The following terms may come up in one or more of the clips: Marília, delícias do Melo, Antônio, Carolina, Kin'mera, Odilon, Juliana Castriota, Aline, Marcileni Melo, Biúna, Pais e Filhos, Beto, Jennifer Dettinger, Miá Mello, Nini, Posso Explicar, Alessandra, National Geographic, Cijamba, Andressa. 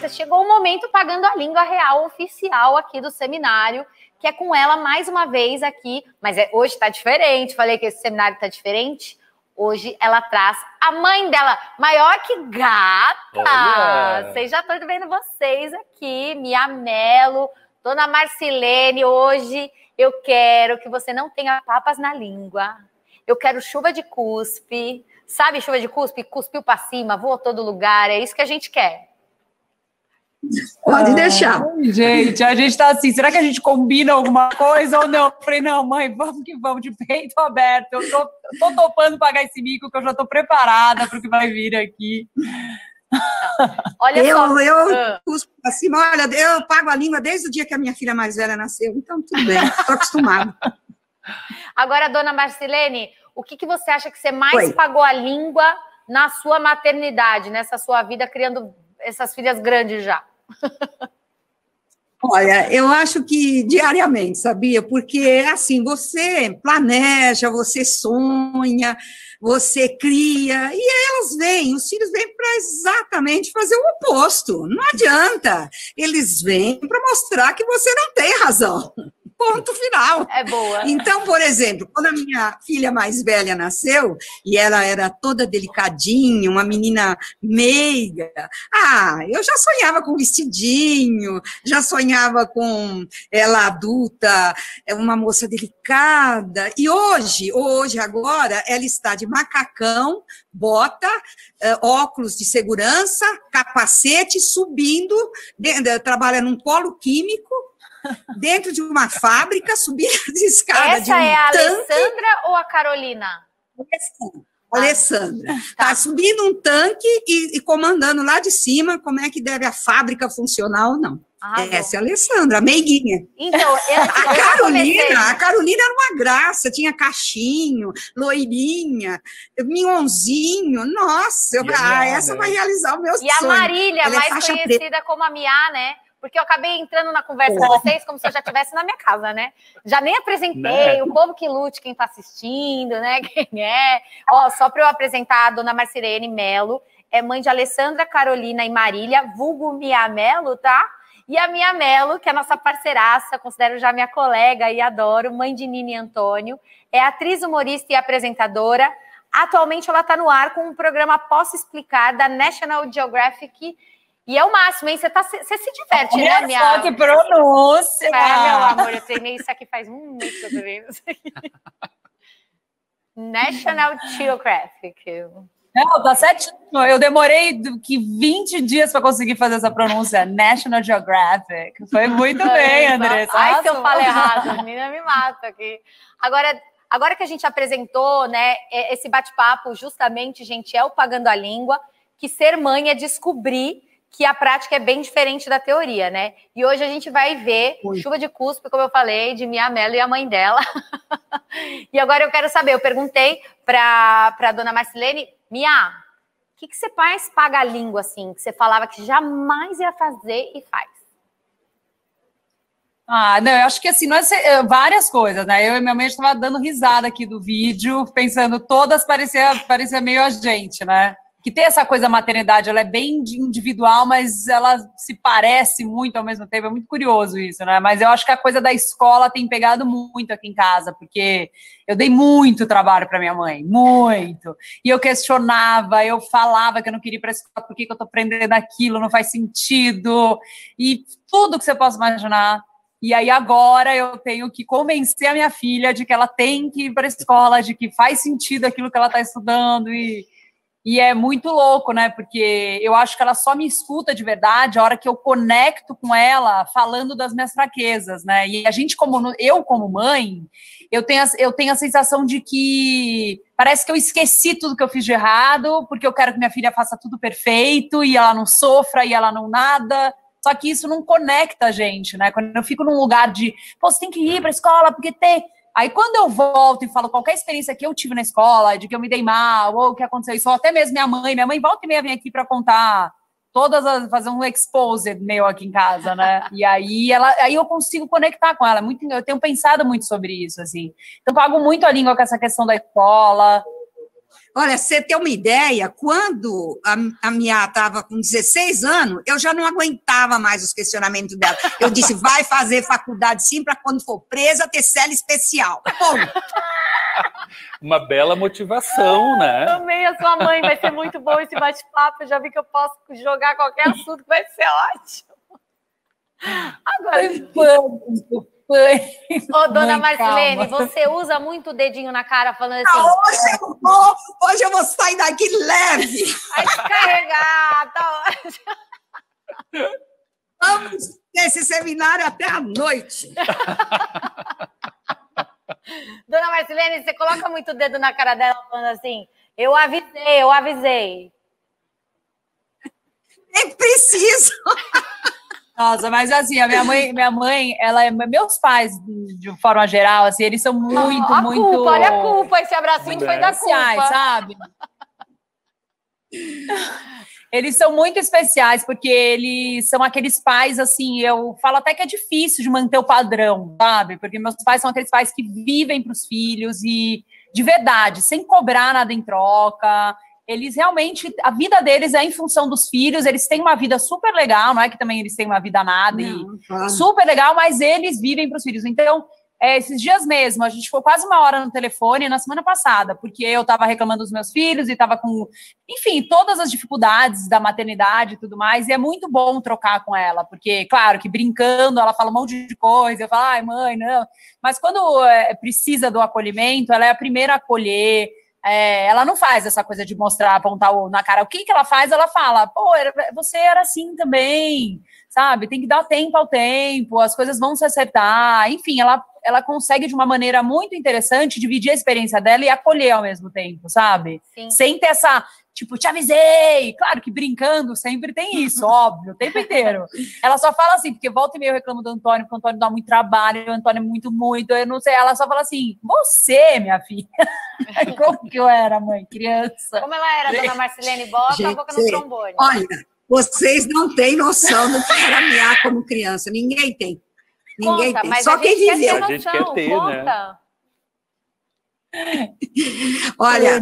Patrícia, chegou o momento pagando a língua real oficial aqui do seminário, que é com ela mais uma vez aqui, mas hoje tá diferente, falei que esse seminário tá diferente. Hoje ela traz a mãe dela, maior que gata. Vocês já estão vendo vocês aqui, Miá Mello, dona Marcileni. Hoje eu quero que você não tenha papas na língua. Eu quero chuva de cuspe. Sabe chuva de cuspe? Cuspiu para cima, voou todo lugar. É isso que a gente quer. Pode deixar. Gente, a gente tá assim, será que a gente combina alguma coisa ou não? Eu falei, não, mãe, vamos que vamos, de peito aberto. Eu tô topando pagar esse mico, que eu já tô preparada pro que vai vir aqui. Olha só. Assim, olha, eu pago a língua desde o dia que a minha filha mais velha nasceu, então tudo bem, tô acostumada. Agora, dona Marcileni, o que você acha que você mais pagou a língua na sua maternidade, nessa sua vida, criando essas filhas grandes já? Olha, eu acho que diariamente, sabia? Porque, assim, você planeja, você sonha, você cria, e elas vêm, os filhos vêm para exatamente fazer o oposto. Não adianta. Eles vêm para mostrar que você não tem razão. Ponto final. É boa. Então, por exemplo, quando a minha filha mais velha nasceu, e ela era toda delicadinha, uma menina meiga, eu já sonhava com vestidinho, já sonhava com ela adulta, uma moça delicada. E hoje, agora, ela está de macacão, bota, óculos de segurança, capacete, subindo, trabalha num polo químico, dentro de uma fábrica, subir as escadas de um tanque. Essa é a Alessandra ou a Carolina? Alessandra. Tá subindo um tanque e comandando lá de cima como é que deve a fábrica funcionar ou não. Essa é a Alessandra, a meiguinha. Então, a Carolina era uma graça, tinha cachinho, loirinha, minhonzinho. Nossa, essa vai realizar o meu sonho. E a Marília, mais conhecida como a Miá, né? Porque eu acabei entrando na conversa com vocês como se eu já estivesse na minha casa, né? Já nem apresentei, o povo que lute, quem tá assistindo, né? Quem é? Ó, só para eu apresentar, a dona Marcileni Melo é mãe de Alessandra, Carolina e Marília, vulgo Miá Mello, tá? E a Miá Mello, que é a nossa parceiraça, considero já minha colega e adoro, mãe de Nini e Antônio, é atriz, humorista e apresentadora. Atualmente ela tá no ar com o programa Posso Explicar, da National Geographic. E é o máximo, hein? Você se diverte, né, minha? Olha só que pronúncia! É, meu amor, eu treinei isso aqui faz um mês que eu treinei isso aqui. National Geographic. Não, tá certo. Eu demorei 20 dias para conseguir fazer essa pronúncia. National Geographic. Foi muito bem, Andressa. Ai, se eu falo errado, a menina me mata aqui. Agora que a gente apresentou, né, esse bate-papo, justamente, gente, é o Pagando a Língua, que ser mãe é descobrir que a prática é bem diferente da teoria, né? E hoje a gente vai ver chuva de cuspe, como eu falei, de Miá Mello e a mãe dela. E agora eu quero saber, eu perguntei para dona Marcileni, Miá, o que você faz paga a língua, assim, que você falava que jamais ia fazer e faz? Não, eu acho que assim, nós, várias coisas, né? Eu e minha mãe estava dando risada aqui do vídeo, pensando, todas parecia meio a gente, né? Que tem essa coisa da maternidade, ela é bem individual, mas ela se parece muito ao mesmo tempo, é muito curioso isso, né? Mas eu acho que a coisa da escola tem pegado muito aqui em casa, porque eu dei muito trabalho para minha mãe, muito. E eu questionava, eu falava que eu não queria ir para a escola, por que eu tô aprendendo aquilo, não faz sentido, e tudo que você possa imaginar. E aí agora eu tenho que convencer a minha filha de que ela tem que ir para a escola, de que faz sentido aquilo que ela tá estudando, E é muito louco, né? Porque eu acho que ela só me escuta de verdade a hora que eu conecto com ela falando das minhas fraquezas, né? E a gente, como mãe, eu tenho a sensação de que parece que eu esqueci tudo que eu fiz de errado, porque eu quero que minha filha faça tudo perfeito e ela não sofra e ela não nada. Só que isso não conecta a gente, né? Quando eu fico num lugar de, pô, você tem que ir pra escola porque tem... Aí quando eu volto e falo qualquer experiência que eu tive na escola, de que eu me dei mal, ou o que aconteceu isso, ou até mesmo minha mãe volta e meia vem aqui para contar todas fazer um exposed meu aqui em casa, né? E aí eu consigo conectar com ela. Muito, eu tenho pensado muito sobre isso, assim. Então pago muito a língua com essa questão da escola. Olha, você tem uma ideia, quando a Miá estava com 16 anos, eu já não aguentava mais os questionamentos dela. Eu disse, vai fazer faculdade sim, para quando for presa ter cela especial. Bom. Uma bela motivação, né? Também a sua mãe, vai ser muito bom esse bate-papo, eu já vi que eu posso jogar qualquer assunto, vai ser ótimo. Agora... Ô, dona Marcileni, você usa muito o dedinho na cara falando assim... Ah, hoje eu vou sair daqui leve! Vai descarregar, tá ótimo. Vamos nesse seminário até a noite. Dona Marcileni, você coloca muito o dedo na cara dela falando assim, eu avisei, eu avisei. Nem preciso! Nossa, mas assim, a minha mãe, ela é meus pais, de forma geral, assim, eles são muito, muito... Olha a culpa, esse abracinho foi da culpa. Sabe? Eles são muito especiais, porque eles são aqueles pais, assim, eu falo até que é difícil de manter o padrão, sabe? Porque meus pais são aqueles pais que vivem para os filhos e, de verdade, sem cobrar nada em troca... Eles realmente, a vida deles é em função dos filhos, eles têm uma vida super legal, não é que também eles têm uma vida nada, não, claro. Super legal, mas eles vivem para os filhos. Então, esses dias mesmo, a gente ficou quase uma hora no telefone na semana passada, porque eu estava reclamando dos meus filhos e estava com, enfim, todas as dificuldades da maternidade e tudo mais, e é muito bom trocar com ela, porque, claro, que brincando, ela fala um monte de coisa, eu falo, ai, mãe, não. Mas quando precisa do acolhimento, ela é a primeira a acolher. Ela não faz essa coisa de mostrar, apontar na cara. O que ela faz? Ela fala, pô, você era assim também, sabe? Tem que dar tempo ao tempo, as coisas vão se acertar. Enfim, ela consegue, de uma maneira muito interessante, dividir a experiência dela e acolher ao mesmo tempo, sabe? Sim. Sem ter essa, tipo, te avisei. Claro que brincando sempre tem isso, óbvio, o tempo inteiro. Ela só fala assim, porque volta e meia eu reclamo do Antônio, porque o Antônio dá muito trabalho, o Antônio é muito, eu não sei. Ela só fala assim, você, minha filha. Como que eu era, mãe, criança? Como ela era, dona Marcileni? Bota a boca no trombone. Olha, vocês não têm noção do que era Miá como criança. Ninguém tem. Ninguém conta, tem. Mas só quem viveu. A gente quer ter, né? Olha,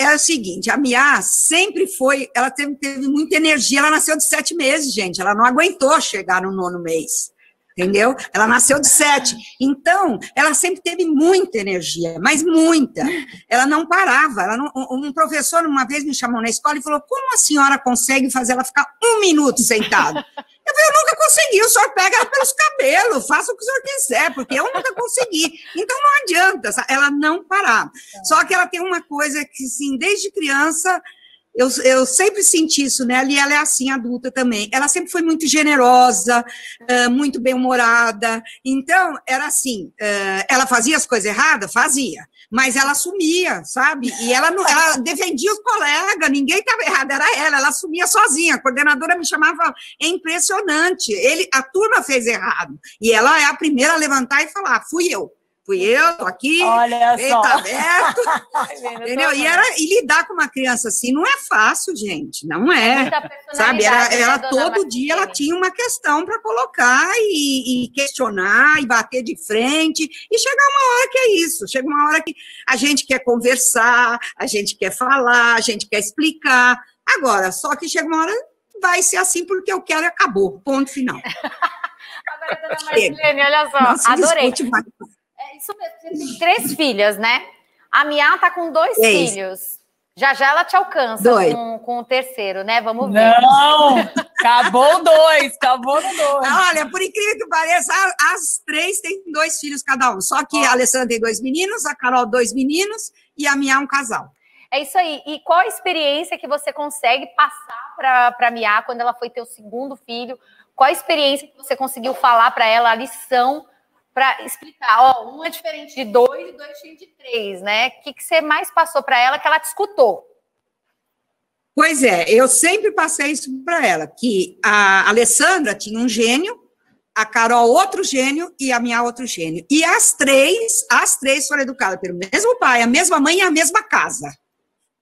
era o seguinte, a Miá sempre foi, ela teve muita energia, ela nasceu de 7 meses, gente, ela não aguentou chegar no 9º mês, entendeu? Ela nasceu de 7, então, ela sempre teve muita energia, mas muita, ela não parava, um professor uma vez me chamou na escola e falou, como a senhora consegue fazer ela ficar 1 minuto sentada? Eu falei, eu nunca consegui, o senhor pega ela pelos cabelos, faça o que o senhor quiser, porque eu nunca consegui. Então não adianta, ela não parar. Só que ela tem uma coisa que, assim, desde criança, eu sempre senti isso nela, e ela é assim, adulta também. Ela sempre foi muito generosa, muito bem-humorada. Então, era assim, ela fazia as coisas erradas? Fazia. Mas ela assumia, sabe? E ela defendia os colegas, ninguém estava errado, era ela assumia sozinha. A coordenadora me chamava, é impressionante, a turma fez errado. E ela é a primeira a levantar e falar, fui eu, tô aqui, peito aberto, entendeu? E lidar com uma criança assim não é fácil, gente, não é, sabe? Ela todo dia ela tinha uma questão para colocar e questionar e bater de frente e chegar uma hora que é isso, chega uma hora que a gente quer conversar, a gente quer falar, a gente quer explicar, agora, só que chega uma hora vai ser assim porque eu quero e acabou, ponto final. Agora, dona Marcileni, olha só, adorei. Isso mesmo, você tem 3 filhas, né? A Miá tá com 2 filhos. Já ela te alcança com o 3º, né? Vamos ver. Não! Acabou no 2. Olha, por incrível que pareça, as 3 têm 2 filhos cada um. Só que a Alessandra tem 2 meninos, a Carol 2 meninos e a Miá 1 casal. É isso aí. E qual a experiência que você consegue passar pra Miá quando ela foi ter o 2º filho? Qual a experiência que você conseguiu falar pra ela, a lição... Para explicar, ó, 1 é diferente de 2 e 2 é diferente de 3, né? O que você mais passou para ela que ela te escutou? Pois é, eu sempre passei isso para ela, que a Alessandra tinha um gênio, a Carol outro gênio e a Miá outro gênio. E as três foram educadas pelo mesmo pai, a mesma mãe e a mesma casa.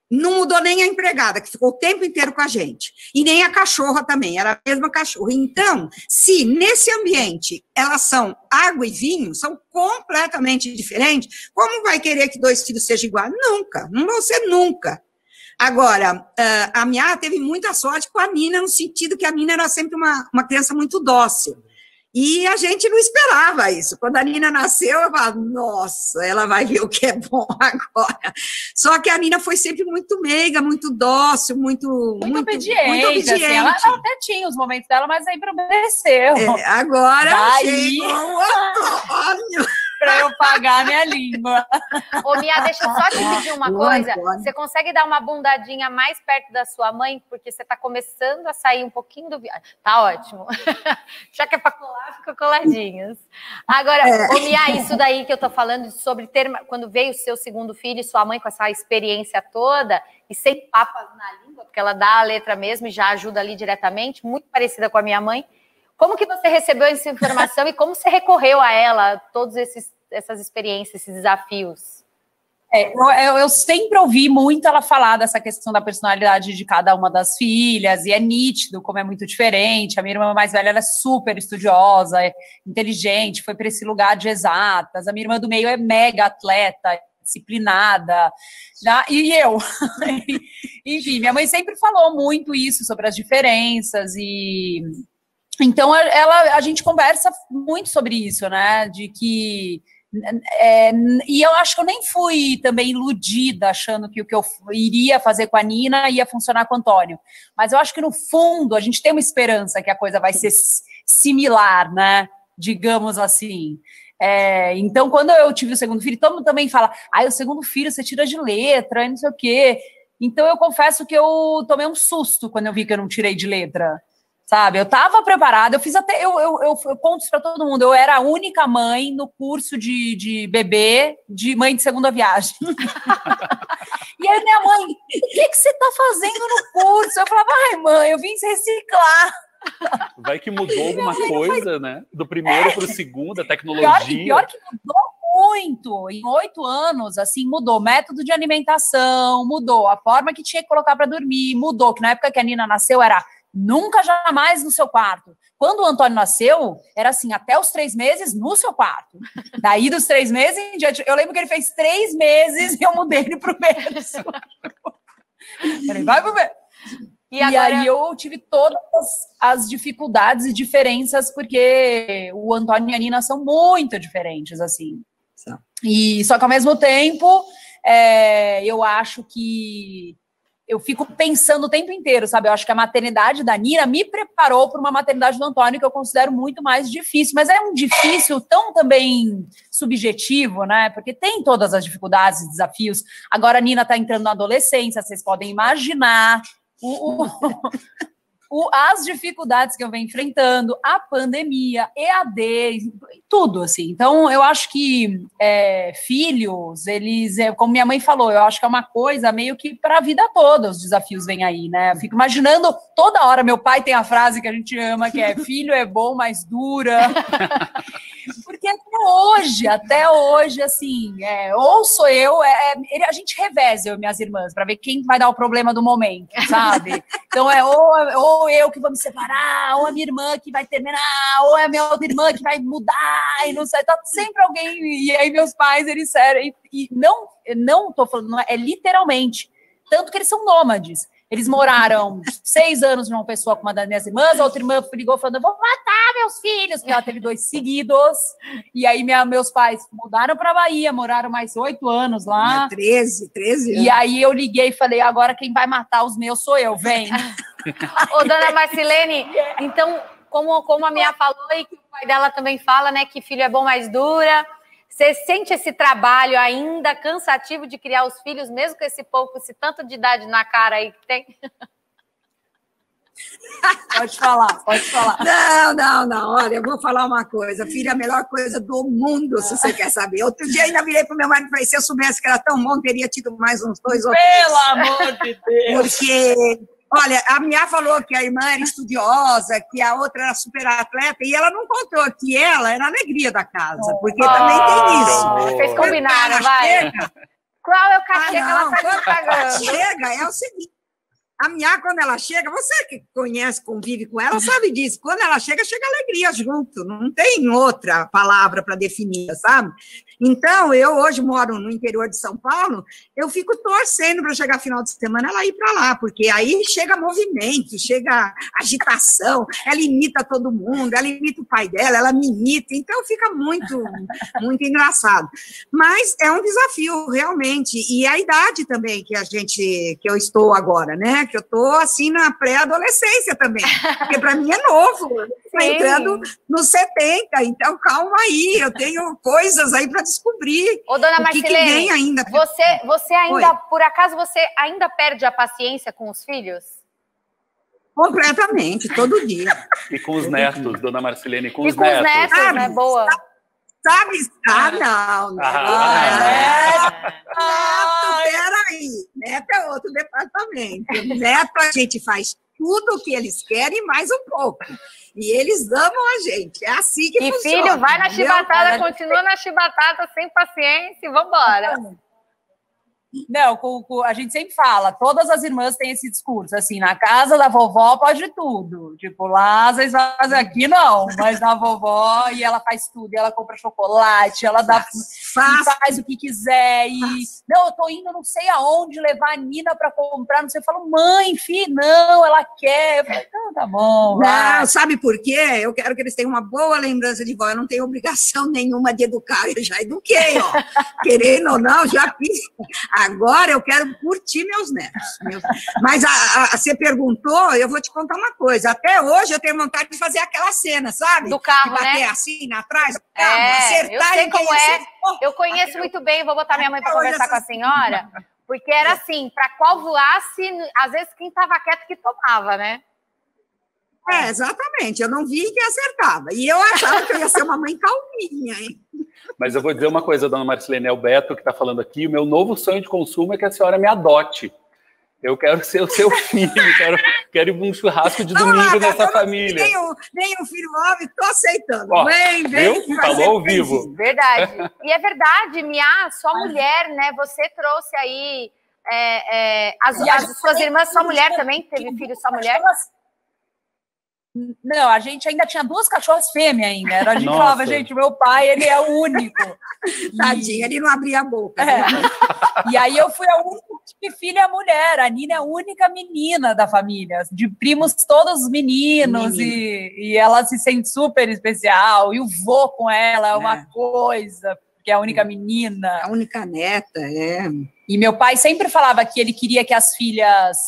Não mudou nem a empregada, que ficou o tempo inteiro com a gente. E nem a cachorra também, era a mesma cachorra. Então, se nesse ambiente elas são água e vinho, são completamente diferentes, como vai querer que dois filhos sejam iguais? Nunca, não vão ser nunca. Agora, a Miá teve muita sorte com a Nina, no sentido que a Nina era sempre uma criança muito dócil. E a gente não esperava isso. Quando a Nina nasceu, eu falava, nossa, ela vai ver o que é bom agora. Só que a Nina foi sempre muito meiga, muito dócil, muito obediente. Muito obediente. Assim, ela até tinha os momentos dela, mas aí obedeceu. É, agora daí... chegou o Antônio. Pra eu pagar minha língua. Ô, Miá, deixa eu só te pedir uma coisa. Você consegue dar uma bundadinha mais perto da sua mãe? Porque você tá começando a sair um pouquinho do... Tá ótimo. Já que é pra colar, fica coladinhos. Agora, ô, Miá, isso daí que eu tô falando sobre ter... Quando veio o seu segundo filho e sua mãe com essa experiência toda... E sem papas na língua, porque ela dá a letra mesmo e já ajuda ali diretamente. Muito parecida com a minha mãe. Como que você recebeu essa informação e como você recorreu a ela, todas essas experiências, esses desafios? É, eu sempre ouvi muito ela falar dessa questão da personalidade de cada uma das filhas, e é nítido como é muito diferente. A minha irmã mais velha, ela é super estudiosa, é inteligente, foi para esse lugar de exatas. A minha irmã do meio é mega atleta, disciplinada, né? E eu. Enfim, minha mãe sempre falou muito isso, sobre as diferenças e... Então, a gente conversa muito sobre isso, né, de que, e eu acho que eu nem fui também iludida, achando que o que eu iria fazer com a Nina ia funcionar com o Antônio, mas eu acho que no fundo a gente tem uma esperança que a coisa vai ser similar, né, digamos assim. É, então, quando eu tive o segundo filho, todo mundo também fala, o segundo filho você tira de letra, não sei o quê, então eu confesso que eu tomei um susto quando eu vi que eu não tirei de letra. Sabe, eu tava preparada, eu fiz até, eu conto isso pra todo mundo, eu era a única mãe no curso de bebê, de mãe de segunda viagem. E aí minha mãe, o que você tá fazendo no curso? Eu falava, ai mãe, eu vim se reciclar. Vai que mudou alguma coisa, né? Do primeiro pro segundo, a tecnologia. Pior que mudou muito, em 8 anos, assim, mudou o método de alimentação, mudou a forma que tinha que colocar pra dormir, mudou, que na época que a Nina nasceu era... Nunca, jamais no seu quarto. Quando o Antônio nasceu, era assim, até os 3 meses no seu quarto. Daí dos 3 meses em diante, eu lembro que ele fez 3 meses e eu mudei ele pro berço. Falei, vai pro berço. E aí eu tive todas as dificuldades e diferenças, porque o Antônio e a Nina são muito diferentes, assim. E, só que ao mesmo tempo, eu acho que... Eu fico pensando o tempo inteiro, sabe? Eu acho que a maternidade da Nina me preparou para uma maternidade do Antônio que eu considero muito mais difícil. Mas é um difícil tão também subjetivo, né? Porque tem todas as dificuldades e desafios. Agora a Nina está entrando na adolescência, vocês podem imaginar as dificuldades que eu venho enfrentando, a pandemia, EAD, tudo, assim. Então, eu acho que filhos, eles, como minha mãe falou, eu acho que é uma coisa meio que para a vida toda, os desafios vêm aí, né? Eu fico imaginando toda hora, meu pai tem a frase que a gente ama, que é filho é bom, mas dura. Porque até hoje, assim, ou sou eu, a gente reveza, eu e minhas irmãs, para ver quem vai dar o problema do momento, sabe? Então, ou eu que vou me separar, ou a minha irmã que vai terminar, ou é a minha outra irmã que vai mudar, e não sei, tá sempre alguém, e aí meus pais, eles serem, e não tô falando, não é literalmente, tanto que eles são nômades, eles moraram 6 anos numa pessoa com uma das minhas irmãs, a outra irmã ligou falando, eu vou matar meus filhos, porque ela teve 2 seguidos, e aí meus pais mudaram pra Bahia, moraram mais 8 anos lá. 13 anos. E aí eu liguei e falei, agora quem vai matar os meus sou eu, vem. Ô, dona Marcileni, então, como a Miá falou e que o pai dela também fala, né, que filho é bom, mas dura, você sente esse trabalho ainda cansativo de criar os filhos, mesmo com esse tanto de idade na cara aí que tem? Pode falar. Não, olha, eu vou falar uma coisa, filho é a melhor coisa do mundo, se você quer saber. Outro dia eu ainda virei pro meu marido e falei, se eu soubesse que era tão bom, teria tido mais uns 2 ou 3. Pelo amor de Deus! Porque... Olha, a Miá falou que a irmã era estudiosa, que a outra era super atleta, e ela não contou que ela era a alegria da casa, porque também tem isso. Vocês combinaram, vai. Chega, Qual é o cachê que ela está pagando? Ela chega, é o seguinte. A Miá, quando ela chega, você que conhece, convive com ela, sabe disso. Quando ela chega, chega alegria junto. Não tem outra palavra para definir, sabe? Então, eu hoje moro no interior de São Paulo, eu fico torcendo para chegar final de semana ela ir para lá, porque aí chega movimento, chega agitação, ela imita todo mundo, ela imita o pai dela, ela me imita, então fica muito, muito engraçado. Mas é um desafio, realmente, e a idade também que a gente, que eu estou agora, né? Que eu tô assim na pré-adolescência também, porque para mim é novo, tô entrando nos 70, então calma aí, eu tenho coisas aí para descobrir. Ô, dona Marcileni, vem ainda. Você ainda, Oi? Por acaso, você ainda perde a paciência com os filhos? Completamente, todo dia. E com os netos, dona Marcileni, com os netos. Ah, não é boa. Sabe? Não. Peraí. Neto é outro departamento. Neto, a gente faz tudo o que eles querem, mais um pouco. E eles amam a gente. É assim que funciona. E filho, vai na chibatada, continua na chibatada, sem paciência, e vambora. Não, a gente sempre fala, todas as irmãs têm esse discurso, assim, na casa da vovó pode tudo, tipo, lá vocês fazem aqui, não, mas na vovó, e ela faz tudo, e ela compra chocolate, ela dá, faz o que quiser, e não, eu tô indo não sei aonde levar a Nina pra comprar, não sei, eu falo, mãe, filho, não, ela quer, eu falo, então tá bom. Vai. Não, sabe por quê? Eu quero que eles tenham uma boa lembrança de vó, eu não tenho obrigação nenhuma de educar, eu já eduquei, ó, querendo ou não, já fiz. Agora eu quero curtir meus netos. Mas você perguntou, eu vou te contar uma coisa. Até hoje eu tenho vontade de fazer aquela cena, sabe? Do carro, de bater, né? Assim, atrás, carro, acertar. Eu sei como é. Eu conheço muito bem, vou botar minha mãe para conversar com a senhora, porque era assim, para qual voasse, às vezes quem estava quieto que tomava, né? É, exatamente. Eu não vi quem acertava. E eu achava que eu ia ser uma mãe calminha, hein? Mas eu vou dizer uma coisa, dona Marcileni, é o Beto que está falando aqui, o meu novo sonho de consumo é que a senhora me adote. Eu quero ser o seu filho, quero ir para um churrasco de domingo nessa família. Nem um filho homem, estou aceitando. Ó, vem. Falou ao vivo. Verdade. E é verdade, Miá, só mulher, né? Você trouxe aí, as suas irmãs só mulher também, teve filho só mulher. Não, a gente ainda tinha duas cachorras fêmeas ainda. A gente falava, gente, meu pai, ele é o único. Tadinho, ele não abria a boca. É. E aí eu fui a única filha mulher. A Nina é a única menina da família. De primos todos meninos. E ela se sente super especial. E o vô com ela é uma coisa, porque é a única menina. A única neta, E meu pai sempre falava que ele queria que as filhas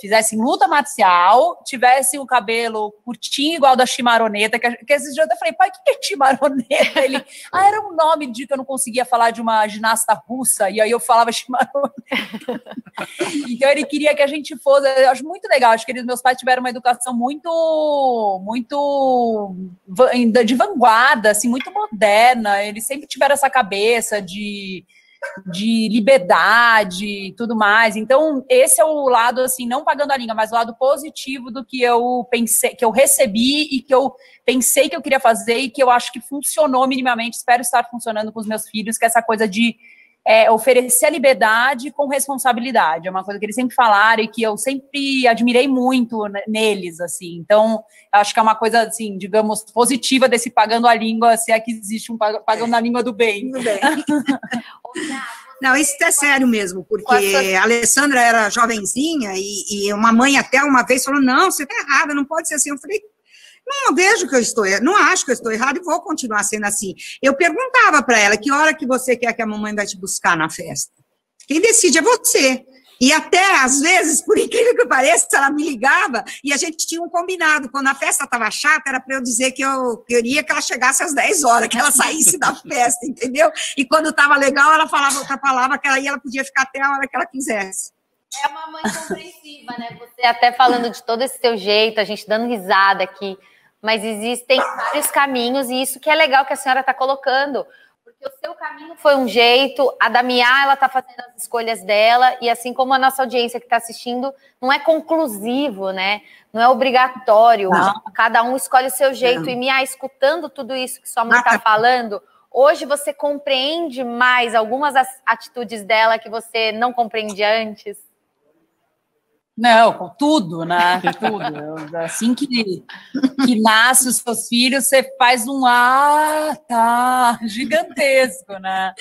fizessem luta marcial, tivessem o cabelo curtinho, igual da chimaroneta, que esses dias eu falei, pai, o que é chimaroneta? Ele, era um nome de que eu não conseguia falar de uma ginasta russa, e aí eu falava chimaroneta. Então ele queria que a gente fosse, eu acho muito legal, acho que meus pais tiveram uma educação muito de vanguarda, assim, muito moderna, eles sempre tiveram essa cabeça de liberdade e tudo mais. Então, esse é o lado, assim, não pagando a língua, mas o lado positivo do que eu pensei, que eu recebi e que eu pensei que eu queria fazer e que eu acho que funcionou minimamente. Espero estar funcionando com os meus filhos, que é essa coisa de oferecer a liberdade com responsabilidade. É uma coisa que eles sempre falaram e que eu sempre admirei muito neles, assim. Então, acho que é uma coisa, assim, digamos, positiva desse pagando a língua, se é que existe um pagando a língua do bem. Do bem. Não, isso é sério mesmo, porque a Alessandra era jovenzinha e uma mãe até uma vez falou, não, você tá errada, não pode ser assim. Eu falei, não vejo que eu estou errada, não acho que eu estou errada e vou continuar sendo assim. Eu perguntava para ela, que hora que você quer que a mamãe vai te buscar na festa? Quem decide é você. E até, às vezes, por incrível que pareça, ela me ligava e a gente tinha um combinado. Quando a festa estava chata, era para eu dizer que eu queria que ela chegasse às 10 horas, que ela saísse da festa, entendeu? E quando estava legal, ela falava outra palavra, que aí ela podia ficar até a hora que ela quisesse. É uma mãe compreensiva, né? Você até falando de todo esse seu jeito, a gente dando risada aqui. Mas existem vários caminhos, e isso que é legal que a senhora está colocando. Porque o seu caminho foi um jeito, a da Miá, ela está fazendo as escolhas dela, e assim como a nossa audiência que está assistindo, não é conclusivo, né? Não é obrigatório. Não. Cada um escolhe o seu jeito. Não. E Miá, escutando tudo isso que sua mãe está falando, Hoje você compreende mais algumas atitudes dela que você não compreendia antes? Não, com tudo, né? Tudo. Assim que nasce os seus filhos, você faz um tá gigantesco, né?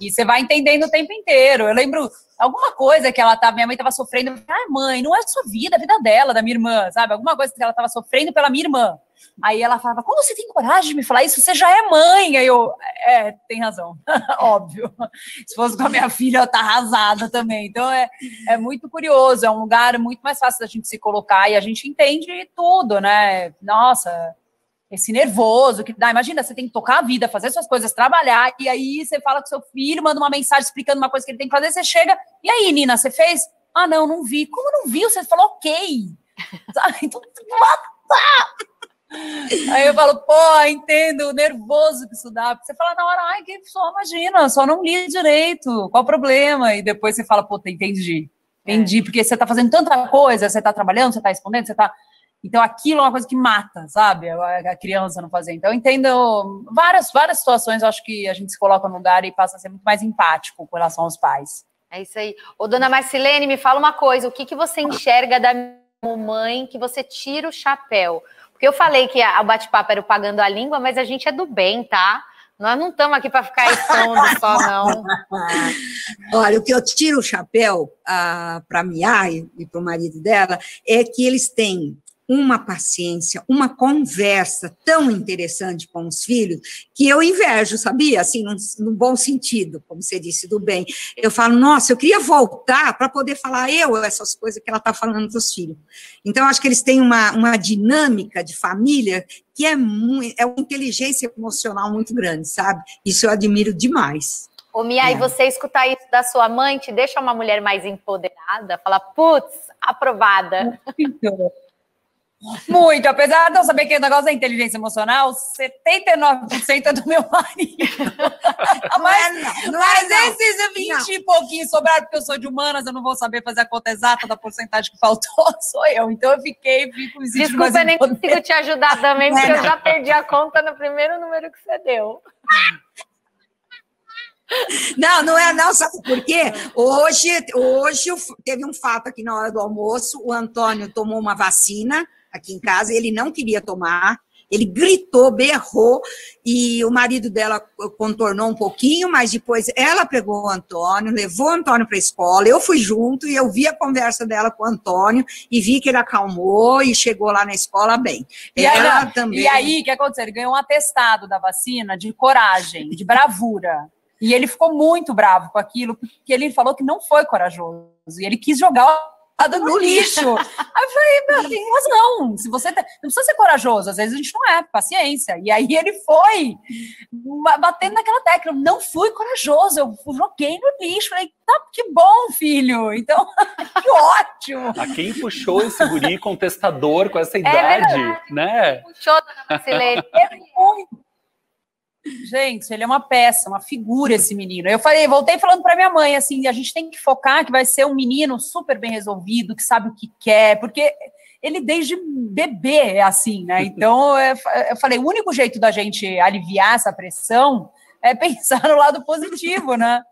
E você vai entendendo o tempo inteiro. Eu lembro alguma coisa que ela tava, minha mãe tava sofrendo. Eu falei, mãe, não é a sua vida, é a vida dela, da minha irmã, sabe? Alguma coisa que ela tava sofrendo pela minha irmã. Aí ela falava, como você tem coragem de me falar isso? Você já é mãe. Aí eu, tem razão, óbvio. Se fosse com a minha filha, ela tá arrasada também. Então é muito curioso, é um lugar muito mais fácil da gente se colocar e a gente entende tudo, né? Nossa, esse nervoso que dá. Imagina, você tem que tocar a vida, fazer suas coisas, trabalhar, e aí você fala com seu filho, manda uma mensagem explicando uma coisa que ele tem que fazer, você chega, e aí, Nina, você fez? Ah, não, não vi. Como não viu? Você falou, ok. Então, aí eu falo, pô, entendo o nervoso que isso dá, porque você fala na hora, ai, que só imagina, só não li direito, qual o problema? E depois você fala, pô, entendi, porque você tá fazendo tanta coisa, você tá trabalhando, você tá respondendo, você tá... Então aquilo é uma coisa que mata, sabe, a criança não fazer. Então eu entendo várias situações, eu acho que a gente se coloca no lugar e passa a ser muito mais empático com relação aos pais. É isso aí. Ô, dona Marcileni, me fala uma coisa, o que você enxerga da mamãe que você tira o chapéu? Eu falei que o bate-papo era o Pagando a Língua, mas a gente é do bem, tá? Nós não estamos aqui para ficar expondo só, não. Olha, o que eu tiro o chapéu para a Miá e para o marido dela é que eles têm uma paciência, uma conversa tão interessante com os filhos, que eu invejo, sabia? Assim, num bom sentido, como você disse, do bem. Eu falo, nossa, eu queria voltar para poder falar essas coisas que ela está falando para os filhos. Então, acho que eles têm uma dinâmica de família que é uma inteligência emocional muito grande, sabe? Isso eu admiro demais. Ô, Miá, e você escutar isso da sua mãe te deixa uma mulher mais empoderada? Fala, putz, aprovada. Muito, apesar de eu saber que o negócio da inteligência emocional, 79% é do meu marido. Mas esses 20 e pouquinho sobraram, porque eu sou de humanas, eu não vou saber fazer a conta exata da porcentagem que faltou, sou eu. Então eu fico desculpa, eu nem consigo te ajudar também, porque eu já perdi a conta no primeiro número que você deu. Não é não, sabe por quê? Hoje teve um fato aqui na hora do almoço, o Antônio tomou uma vacina aqui em casa, ele não queria tomar, ele gritou, berrou, e o marido dela contornou um pouquinho, mas depois ela pegou o Antônio, levou o Antônio para a escola, eu fui junto e eu vi a conversa dela com o Antônio e vi que ele acalmou e chegou lá na escola bem. E aí, o que aconteceu? Ele ganhou um atestado da vacina de coragem, de bravura. E ele ficou muito bravo com aquilo, porque ele falou que não foi corajoso. E ele quis jogar no lixo. Aí eu falei, meu, tem razão. Se você não precisa ser corajoso, às vezes a gente não é, paciência. E aí ele foi batendo naquela tecla. Eu não fui corajoso, eu joguei no lixo. Falei, tá, que bom, filho. Então, que ótimo. A quem puxou esse guri contestador com essa idade, verdade, né? Quem puxou, dona Marcileni. Ele foi. Gente, ele é uma peça, uma figura, esse menino. Eu falei, voltei falando pra minha mãe, assim, a gente tem que focar que vai ser um menino super bem resolvido, que sabe o que quer, porque ele desde bebê é assim, né? Então, eu falei, o único jeito da gente aliviar essa pressão é pensar no lado positivo, né?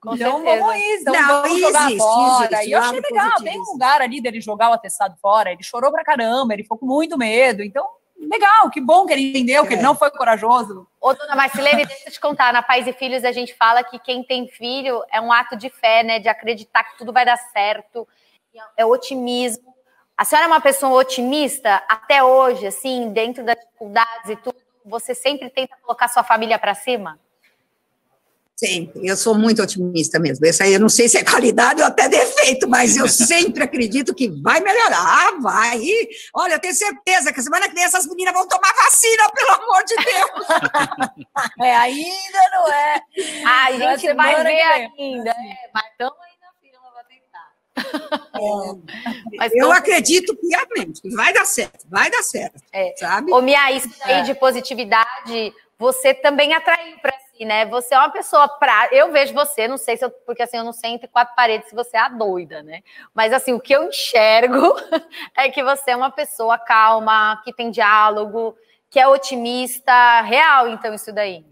Com então, certeza. Vamos aí, então vamos jogar fora. E eu achei legal, positivo. Tem um lugar ali dele jogar o atestado fora, ele chorou pra caramba, ele ficou com muito medo, então... Legal, que bom que ele entendeu, que ele não foi corajoso. Ô, dona Marcileni, deixa eu te contar, na Pais e Filhos a gente fala que quem tem filho é um ato de fé, né, de acreditar que tudo vai dar certo, é otimismo. A senhora é uma pessoa otimista? Até hoje, assim, dentro das dificuldades e tudo, você sempre tenta colocar sua família pra cima? Sempre, eu sou muito otimista mesmo. Essa aí eu não sei se é qualidade ou até defeito, mas eu sempre acredito que vai melhorar, vai. E, olha, eu tenho certeza que semana que vem essas meninas vão tomar vacina, pelo amor de Deus. Ainda não é. A gente vai ver ainda. Mas estamos aí na firma, vou tentar. Mas eu acredito piamente que vai dar certo, sabe? Ô, Miá, isso aí de positividade, você também atraiu para si, né? Você é uma pessoa eu vejo você, não sei se eu... Porque assim, eu não sei entre quatro paredes se você é a doida, né? Mas assim, o que eu enxergo é que você é uma pessoa calma, que tem diálogo, que é otimista, real, então, isso daí.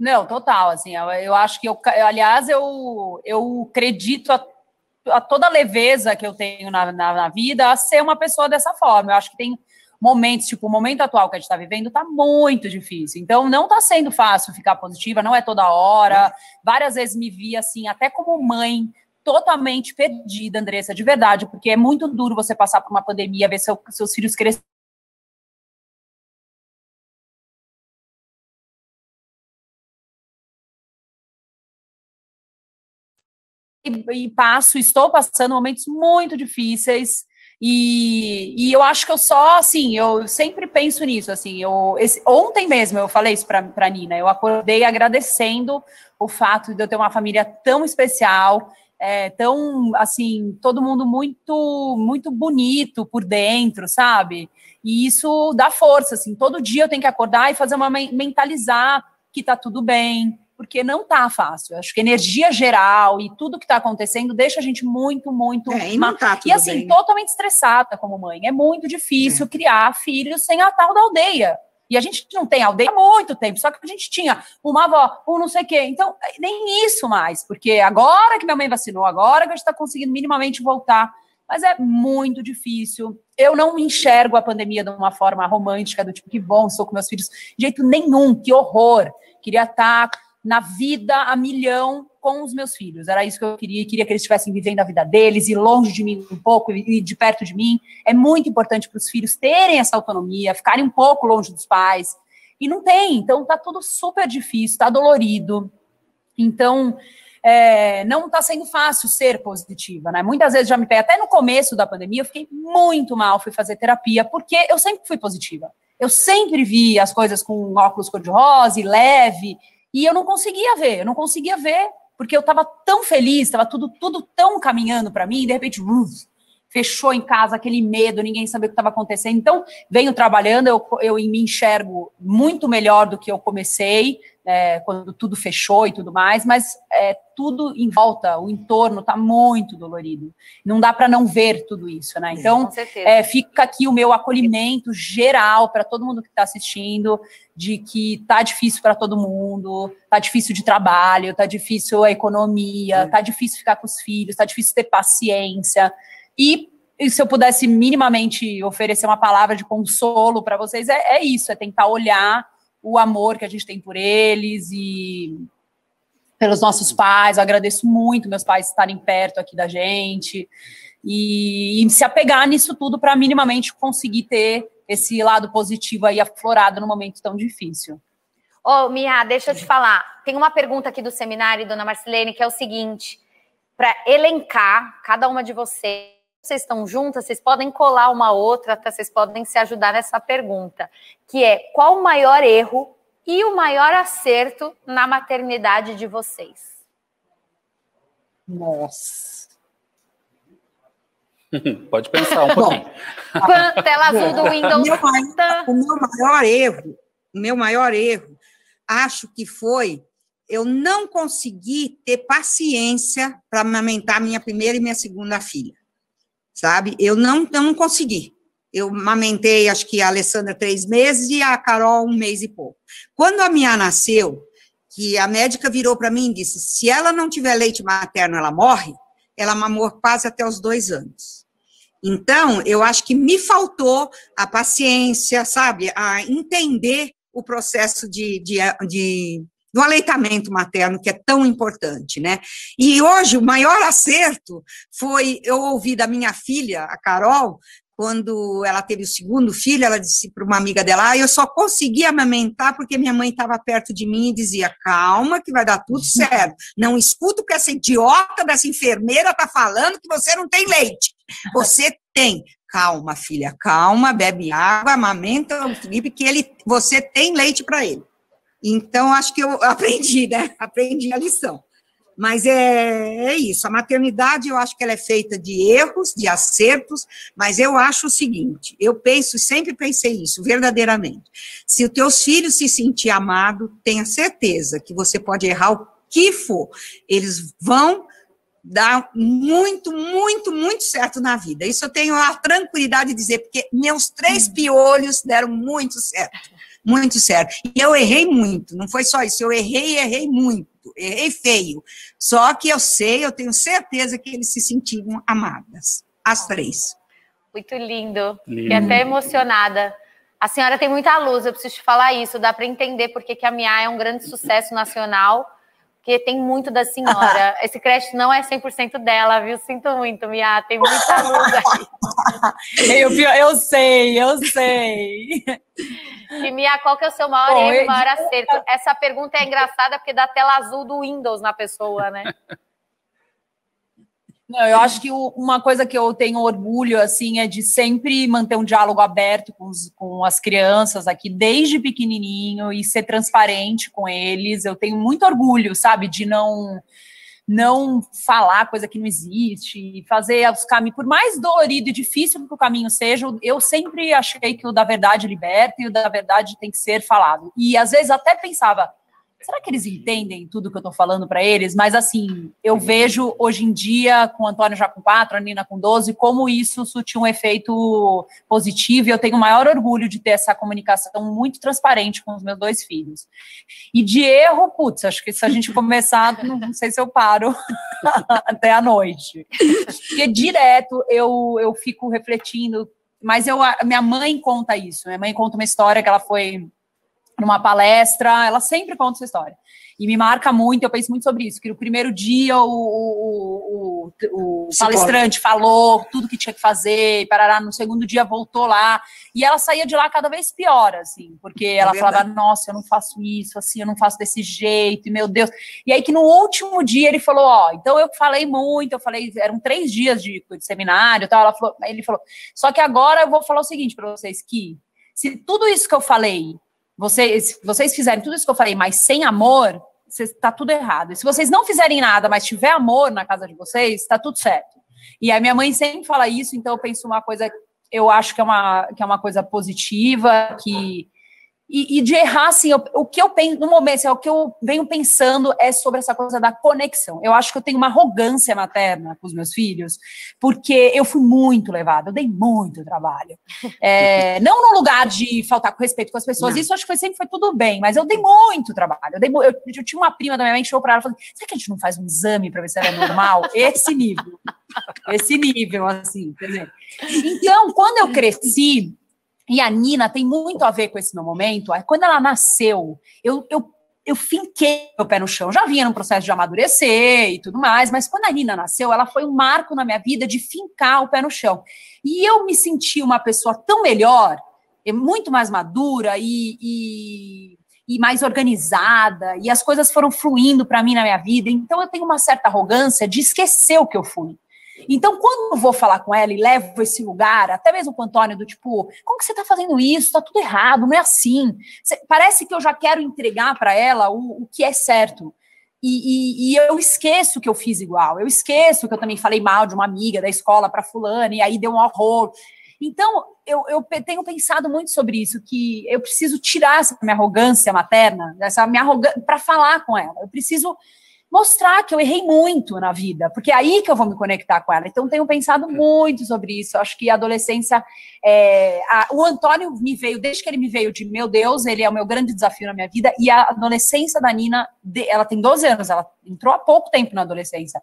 Não, total, assim, eu acho que, aliás, eu acredito a toda a leveza que eu tenho na vida a ser uma pessoa dessa forma. Eu acho que tem momentos, tipo, o momento atual que a gente está vivendo tá muito difícil. Então, não tá sendo fácil ficar positiva, não é toda hora. Várias vezes me vi, assim, até como mãe, totalmente perdida, Andressa, de verdade, porque é muito duro você passar por uma pandemia, ver seus filhos crescerem. Estou passando momentos muito difíceis e eu acho que eu só, assim, eu sempre penso nisso, assim, ontem mesmo eu falei isso pra Nina, eu acordei agradecendo o fato de eu ter uma família tão especial, tão, assim, todo mundo muito, muito bonito por dentro, sabe? E isso dá força, assim, todo dia eu tenho que acordar e fazer mentalizar que tá tudo bem, porque não tá fácil. Acho que energia geral e tudo que tá acontecendo deixa a gente muito, muito... E assim, totalmente estressada como mãe. É muito difícil criar filhos sem a tal da aldeia. E a gente não tem aldeia há muito tempo, só que a gente tinha uma avó, um não sei o quê. Então, nem isso mais, porque agora que minha mãe vacinou, agora que a gente tá conseguindo minimamente voltar. Mas é muito difícil. Eu não enxergo a pandemia de uma forma romântica, do tipo, que bom, estou com meus filhos. De jeito nenhum, que horror. Queria estar... na vida a milhão com os meus filhos, era isso que eu queria que eles estivessem vivendo a vida deles, e longe de mim um pouco, e de perto de mim. É muito importante para os filhos terem essa autonomia, ficarem um pouco longe dos pais, e não tem, então tá tudo super difícil, tá dolorido, então não tá sendo fácil ser positiva, né? Muitas vezes já me peguei, até no começo da pandemia eu fiquei muito mal, fui fazer terapia, porque eu sempre fui positiva, eu sempre vi as coisas com óculos cor-de-rosa e leve. E eu não conseguia ver, porque eu estava tão feliz, estava tudo tão caminhando para mim, e de repente, fechou em casa aquele medo, ninguém sabia o que estava acontecendo. Então, venho trabalhando, eu me enxergo muito melhor do que eu comecei, quando tudo fechou e tudo mais, mas tudo em volta, o entorno está muito dolorido. Não dá para não ver tudo isso, né? Então, fica aqui o meu acolhimento geral para todo mundo que está assistindo, de que tá difícil para todo mundo, tá difícil de trabalho, tá difícil a economia, tá difícil ficar com os filhos, tá difícil ter paciência. E se eu pudesse minimamente oferecer uma palavra de consolo para vocês, é isso, é tentar olhar o amor que a gente tem por eles e pelos nossos pais. Eu agradeço muito meus pais estarem perto aqui da gente e se apegar nisso tudo para minimamente conseguir ter esse lado positivo aí aflorado num momento tão difícil. Ô, Miá, deixa eu te falar. Tem uma pergunta aqui do seminário, dona Marcileni, que é o seguinte, para elencar cada uma de vocês. Vocês estão juntas, vocês podem colar uma outra, até vocês podem se ajudar nessa pergunta, que é: qual o maior erro e o maior acerto na maternidade de vocês? Nossa. Pode pensar um pouquinho. Bom, tela azul do Windows. O meu maior erro, acho que foi eu não conseguir ter paciência para amamentar minha primeira e minha segunda filha. Sabe? Eu não consegui. Eu amamentei, acho que a Alessandra 3 meses e a Carol 1 mês e pouco. Quando a Miá nasceu, que a médica virou para mim e disse, se ela não tiver leite materno, ela morre, ela mamou quase até os 2 anos. Então, eu acho que me faltou a paciência, sabe? A entender o processo do aleitamento materno, que é tão importante, né? E hoje, o maior acerto foi eu ouvir da minha filha, a Carol, quando ela teve o 2º filho, ela disse para uma amiga dela, eu só consegui amamentar porque minha mãe estava perto de mim e dizia, calma, que vai dar tudo certo, não escuta o que essa idiota dessa enfermeira está falando, que você não tem leite, você tem. Calma, filha, calma, bebe água, amamenta o Felipe, que você tem leite para ele. Então, acho que eu aprendi, né? Aprendi a lição. Mas é isso, a maternidade, eu acho que ela é feita de erros, de acertos, mas eu acho o seguinte, sempre pensei isso, verdadeiramente. Se os teus filhos se sentirem amados, tenha certeza que você pode errar o que for. Eles vão dar muito, muito, muito certo na vida. Isso eu tenho a tranquilidade de dizer, porque meus 3 piolhos deram muito certo. muito sério. E eu errei muito, não foi só isso, eu errei muito, errei feio. Só que eu sei, eu tenho certeza que eles se sentiram amadas, as três. Muito lindo, fiquei até emocionada. A senhora tem muita luz, eu preciso te falar isso, dá para entender porque que a Miá é um grande sucesso nacional, porque tem muito da senhora. Esse crédito não é 100% dela, viu? Sinto muito, Miá, tem muita luz aí. Eu sei. E, Miá, qual que é o seu maior erro, maior acerto? Essa pergunta é engraçada porque dá tela azul do Windows na pessoa, né? Não, eu acho que uma coisa que eu tenho orgulho, assim, é de sempre manter um diálogo aberto com as crianças aqui, desde pequenininho, e ser transparente com eles. Eu tenho muito orgulho, sabe, de não falar coisa que não existe, fazer os caminhos, por mais dolorido e difícil que o caminho seja, eu sempre achei que o da verdade liberta e o da verdade tem que ser falado. E, às vezes, até pensava... Será que eles entendem tudo que eu tô falando para eles? Mas, assim, eu vejo hoje em dia, com o Antônio já com 4, a Nina com 12, como isso tinha um efeito positivo, e eu tenho o maior orgulho de ter essa comunicação muito transparente com os meus dois filhos. E de erro, putz, acho que se a gente começar, não sei se eu paro até a noite. Porque direto eu fico refletindo, mas minha mãe conta isso, minha mãe conta uma história que ela foi... numa palestra, ela sempre conta essa história. E me marca muito, eu penso muito sobre isso, que no primeiro dia o palestrante falou tudo que tinha que fazer, parará, no segundo dia voltou lá, e ela saía de lá cada vez pior, assim, porque ela falava, nossa, eu não faço isso, assim, eu não faço desse jeito, e meu Deus. E aí que no último dia ele falou, então eu falei muito, eram 3 dias de seminário e tal, ele falou, só que agora eu vou falar o seguinte para vocês, que se tudo isso que eu falei, vocês fizerem tudo isso que eu falei, mas sem amor, tá tudo errado. E se vocês não fizerem nada, mas tiver amor na casa de vocês, tá tudo certo. E a minha mãe sempre fala isso, então eu penso uma coisa, eu acho que é uma coisa positiva, que... E de errar, assim, o que eu penso, no momento, assim, o que eu venho pensando é sobre essa coisa da conexão. Eu acho que eu tenho uma arrogância materna com os meus filhos, porque eu fui muito levada, eu dei muito trabalho. Não no lugar de faltar com respeito com as pessoas, não. Isso acho que sempre foi tudo bem, mas eu dei muito trabalho. Eu tinha uma prima da minha mãe, chegou pra ela e falou, será que a gente não faz um exame pra ver se ela é normal? Esse nível, assim, entendeu? Então, quando eu cresci, e a Nina tem muito a ver com esse meu momento. Quando ela nasceu, eu finquei meu pé no chão. Já vinha num processo de amadurecer e tudo mais, mas quando a Nina nasceu, ela foi um marco na minha vida de fincar o pé no chão. E eu me senti uma pessoa tão melhor, muito mais madura e mais organizada, e as coisas foram fluindo para mim na minha vida. Então eu tenho uma certa arrogância de esquecer o que eu fui. Então, quando eu vou falar com ela e levo esse lugar, até mesmo com o Antônio, do tipo, como que você tá fazendo isso? Tá tudo errado, não é assim. Parece que eu já quero entregar para ela o que é certo. E eu esqueço que eu fiz igual. Eu esqueço que eu também falei mal de uma amiga da escola para fulana, e aí deu um horror. Então, eu tenho pensado muito sobre isso, que eu preciso tirar essa minha arrogância materna, essa minha arrogância, para falar com ela. Eu preciso... mostrar que eu errei muito na vida, porque é aí que eu vou me conectar com ela. Então, tenho pensado muito sobre isso. Acho que a adolescência... o Antônio me veio, desde que ele me veio de, meu Deus, ele é o meu grande desafio na minha vida, e a adolescência da Nina, ela tem 12 anos, ela entrou há pouco tempo na adolescência.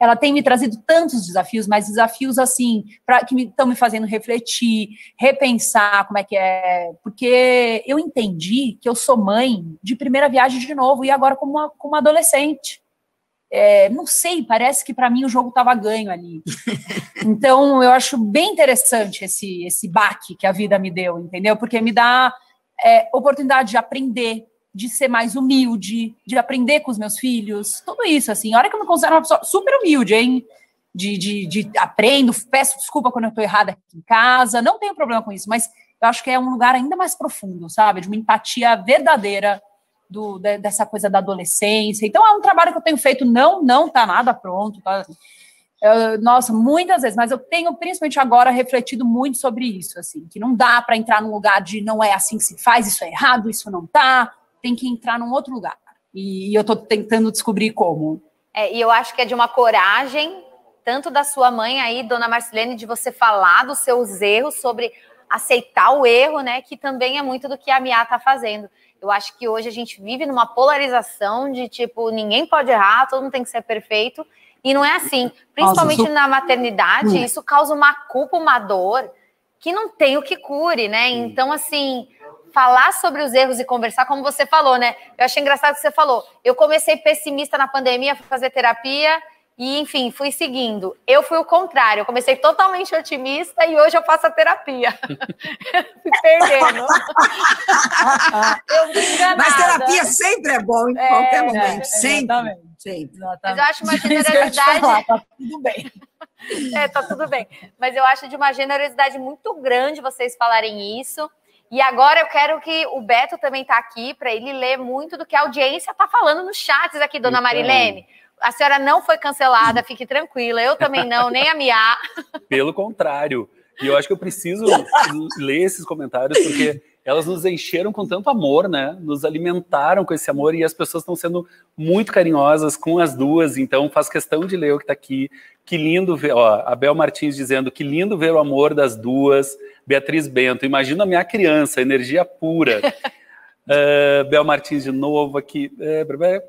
Ela tem me trazido tantos desafios, mas desafios, assim, que estão me fazendo refletir, repensar como é que é... Porque eu entendi que eu sou mãe de primeira viagem de novo, e agora como uma adolescente. Não sei, parece que para mim o jogo estava ganho ali. Então eu acho bem interessante esse baque que a vida me deu, entendeu? Porque me dá oportunidade de aprender, de ser mais humilde, de aprender com os meus filhos, tudo isso, assim. A hora que eu me considero uma pessoa super humilde, hein? De aprendo, peço desculpa quando eu estou errada aqui em casa, não tenho problema com isso, mas eu acho que é um lugar ainda mais profundo, sabe? De uma empatia verdadeira dessa coisa da adolescência. Então, é um trabalho que eu tenho feito, não tá nada pronto, tá? Nossa, muitas vezes, mas eu tenho, principalmente agora, refletido muito sobre isso, assim, que não dá para entrar num lugar de não é assim que se faz, isso é errado, isso não tá, tem que entrar num outro lugar. E eu tô tentando descobrir como. E eu acho que é de uma coragem, tanto da sua mãe aí, dona Marcileni, de você falar dos seus erros sobre... aceitar o erro, né? Que também é muito do que a Miá tá fazendo. Eu acho que hoje a gente vive numa polarização de, tipo, ninguém pode errar, todo mundo tem que ser perfeito. E não é assim. Principalmente na maternidade, isso causa uma culpa, uma dor, que não tem o que cure, né? Então, assim, falar sobre os erros e conversar, como você falou, né? Eu achei engraçado o que você falou. Eu comecei pessimista na pandemia, fui fazer terapia e, enfim, fui seguindo. Eu fui o contrário. Eu comecei totalmente otimista e hoje eu faço a terapia. Fui perdendo. Eu fui enganada. Mas terapia sempre é bom, em qualquer momento. Sempre. Sempre. Mas eu acho uma generosidade... Tá tudo bem. Tá tudo bem. Mas eu acho de uma generosidade muito grande vocês falarem isso. E agora eu quero que o Beto também tá aqui para ele ler muito do que a audiência tá falando nos chats aqui, dona Marilene. A senhora não foi cancelada, fique tranquila. Eu também não, nem a Miá. Pelo contrário. E eu acho que eu preciso ler esses comentários, porque elas nos encheram com tanto amor, né? Nos alimentaram com esse amor e as pessoas estão sendo muito carinhosas com as duas. Então, faz questão de ler o que tá aqui. Que lindo ver... Ó, a Bel Martins dizendo, que lindo ver o amor das duas. Beatriz Bento, imagina a minha criança, energia pura. Bel Martins de novo aqui,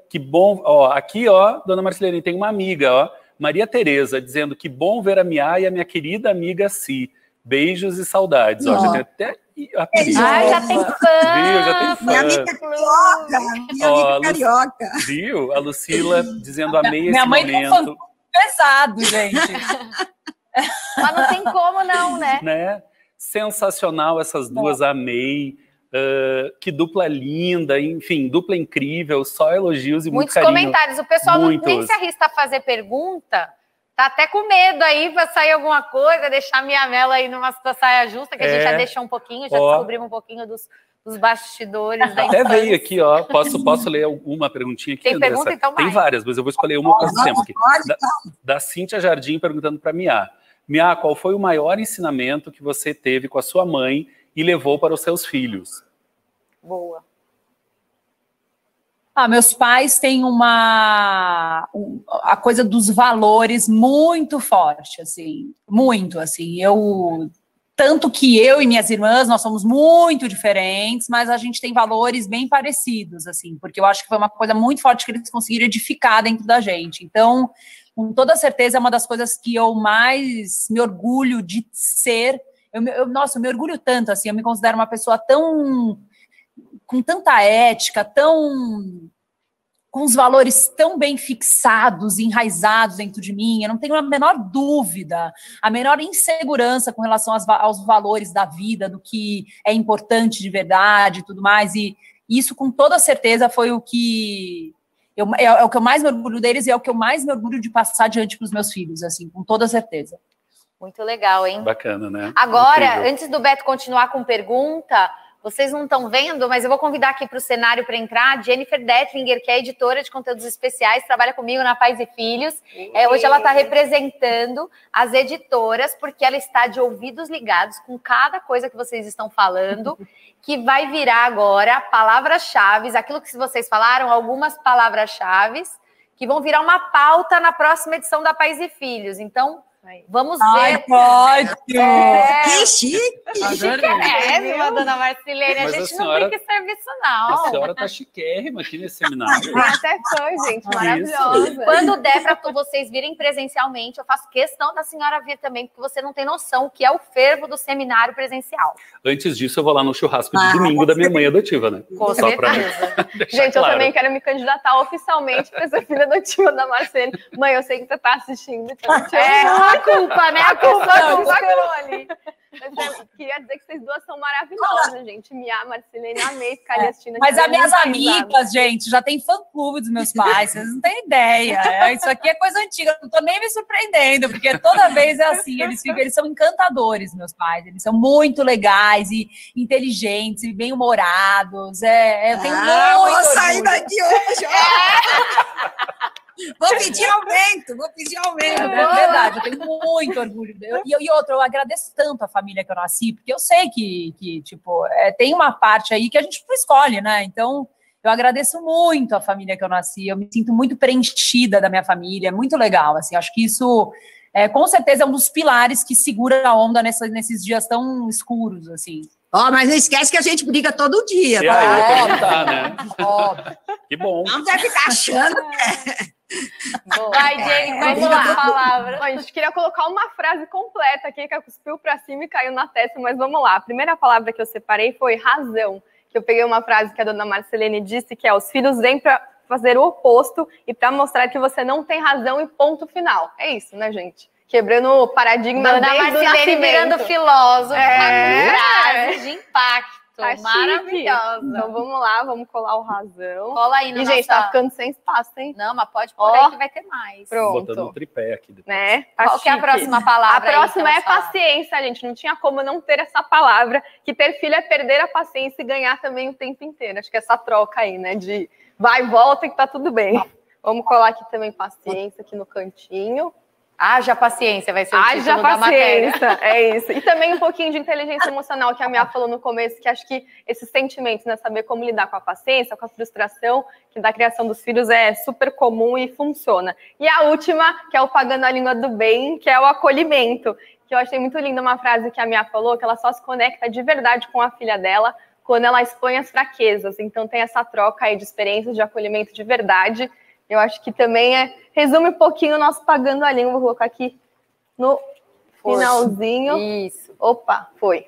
que bom, ó, aqui ó, dona Marcileni, tem uma amiga, ó, Maria Tereza, dizendo que bom ver a Miá e a minha querida amiga Si, beijos e saudades, ó, já tem até apelido. Ai, já tem fã, minha amiga carioca, viu, a Lucila dizendo amei esse momento. Minha mãe tá pesado, gente. Mas não tem como não, né? Sensacional essas duas, amei. Que dupla linda, enfim, dupla incrível, só elogios e muito carinho. Muitos comentários, o pessoal nem se arrisca a fazer pergunta, tá até com medo aí pra sair alguma coisa, deixar a Miá Mello aí numa saia justa, que a gente já deixou um pouquinho, já descobrimos um pouquinho dos bastidores. Até veio aqui, ó, posso ler uma perguntinha aqui, Andressa? Pergunta, então vai. Tem várias, mas eu vou escolher uma por causa do tempo aqui. Da Cíntia Jardim perguntando pra Miá. Miá, qual foi o maior ensinamento que você teve com a sua mãe e levou para os seus filhos? Boa. Meus pais têm a coisa dos valores muito forte, assim, muito, assim. Tanto que eu e minhas irmãs, nós somos muito diferentes, mas a gente tem valores bem parecidos, assim, porque eu acho que foi uma coisa muito forte que eles conseguiram edificar dentro da gente. Então, com toda certeza, é uma das coisas que eu mais me orgulho de ser. Nossa, eu me orgulho tanto, assim, eu me considero uma pessoa com tanta ética, com os valores tão bem fixados, enraizados dentro de mim, eu não tenho a menor dúvida, a menor insegurança com relação aos valores da vida, do que é importante de verdade e tudo mais, e isso com toda certeza foi o que... é o que eu mais me orgulho deles e é o que eu mais me orgulho de passar adiante para os meus filhos, assim, com toda certeza. Muito legal, hein? Bacana, né? Agora, Antes do Beto continuar com pergunta, vocês não estão vendo, mas eu vou convidar aqui para o cenário para entrar a Jennifer Dettinger, que é editora de conteúdos especiais, trabalha comigo na Pais e Filhos. Hoje ela está representando as editoras, porque ela está de ouvidos ligados com cada coisa que vocês estão falando, que vai virar agora palavras-chave, aquilo que vocês falaram, algumas palavras-chave, que vão virar uma pauta na próxima edição da Pais e Filhos. Então... vamos ver. Que chique! Chiquérrima, dona Marcileni. A gente não tem que servir isso, não. A senhora tá chiquérrima aqui nesse seminário. Até foi, gente. Maravilhosa. Isso. Quando der pra vocês virem presencialmente, eu faço questão da senhora vir também, porque você não tem noção o que é o fervo do seminário presencial. Antes disso, eu vou lá no churrasco de domingo da minha mãe adotiva, né? Com certeza. Gente, eu também quero me candidatar oficialmente pra ser filha adotiva da Marcileni. Mãe, eu sei que você tá assistindo. Então te amo. A culpa, Carolina. Eu queria dizer que vocês duas são maravilhosas, gente. Miá, Marcileni, amei ficar ali assistindo. Mas as minhas amigas, gente, já tem fã-clube dos meus pais, vocês não têm ideia. Isso aqui é coisa antiga, não tô nem me surpreendendo, porque toda vez é assim, eles são encantadores, meus pais. Eles são muito legais e inteligentes e bem-humorados. Eu tenho muito orgulho. Vou sair daqui hoje, Vou pedir aumento, É verdade, eu tenho muito orgulho. Eu agradeço tanto a família que eu nasci, porque eu sei que tem uma parte aí que a gente não escolhe, né? Então, eu agradeço muito a família que eu nasci, eu me sinto muito preenchida da minha família, é muito legal, assim, acho que isso com certeza é um dos pilares que segura a onda nesses dias tão escuros, assim. Ó, mas não esquece que a gente briga todo dia, tá? Aí, eu vou perguntar, né? Ó, que bom. Não vai ficar achando. Boa. Vai, Jenny, vamos lá. Palavra. A gente queria colocar uma frase completa aqui, que cuspiu pra cima e caiu na testa, mas vamos lá. A primeira palavra que eu separei foi razão, que eu peguei uma frase que a dona Marcileni disse, que é: os filhos vêm pra fazer o oposto e pra mostrar que você não tem razão e ponto final. É isso, né, gente? Quebrando o paradigma do nascimento. Dona Marcileni virando filósofo, frase de impacto. Tá maravilhosa. Então vamos lá, vamos colar o razão. Cola aí na nossa... gente, tá ficando sem espaço, hein? Não, mas pode pôr aí que vai ter mais. Pronto. Botando um tripé aqui depois. Né? Tá Qual chique. Que é a próxima palavra? A próxima é paciência, gente. Não tinha como não ter essa palavra, que ter filho é perder a paciência e ganhar também o tempo inteiro. Acho que é essa troca aí, né? De vai e volta que tá tudo bem. Vamos colar aqui também paciência, aqui no cantinho. Haja paciência, vai ser o título da matéria. Haja paciência, é isso. E também um pouquinho de inteligência emocional, que a Miá falou no começo, que acho que esses sentimentos, né, saber como lidar com a paciência, com a frustração, que da criação dos filhos é super comum e funciona. E a última, que é o pagando a língua do bem, que é o acolhimento, que eu achei muito linda uma frase que a Miá falou, que ela só se conecta de verdade com a filha dela quando ela expõe as fraquezas. Então tem essa troca aí de experiências, de acolhimento de verdade. Eu acho que também resume um pouquinho o nosso pagando a língua. Vou colocar aqui no finalzinho. Isso. Opa, foi.